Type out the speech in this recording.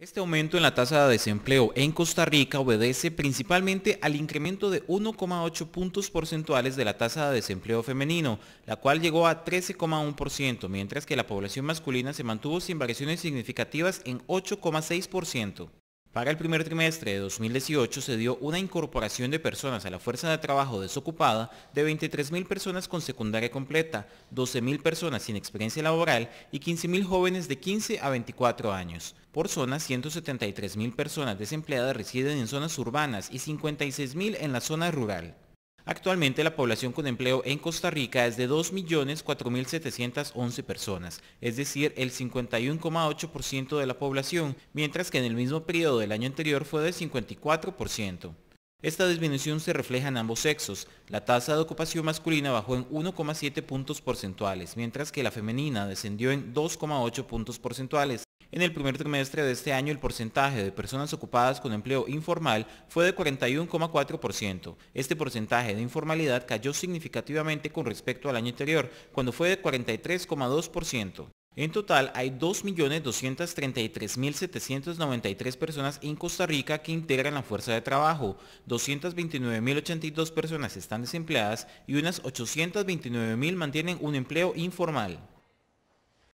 Este aumento en la tasa de desempleo en Costa Rica obedece principalmente al incremento de 1,8 puntos porcentuales de la tasa de desempleo femenino, la cual llegó a 13,1%, mientras que la población masculina se mantuvo sin variaciones significativas en 8,6%. Para el primer trimestre de 2018 se dio una incorporación de personas a la fuerza de trabajo desocupada de 23.000 personas con secundaria completa, 12.000 personas sin experiencia laboral y 15.000 jóvenes de 15 a 24 años. Por zonas, 173.000 personas desempleadas residen en zonas urbanas y 56.000 en la zona rural. Actualmente la población con empleo en Costa Rica es de 2.004.711 personas, es decir, el 51,8% de la población, mientras que en el mismo periodo del año anterior fue del 54%. Esta disminución se refleja en ambos sexos. La tasa de ocupación masculina bajó en 1,7 puntos porcentuales, mientras que la femenina descendió en 2,8 puntos porcentuales. En el primer trimestre de este año el porcentaje de personas ocupadas con empleo informal fue de 41,4%. Este porcentaje de informalidad cayó significativamente con respecto al año anterior, cuando fue de 43,2%. En total hay 2.233.793 personas en Costa Rica que integran la fuerza de trabajo, 229.082 personas están desempleadas y unas 829.000 mantienen un empleo informal.